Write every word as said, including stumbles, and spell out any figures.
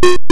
You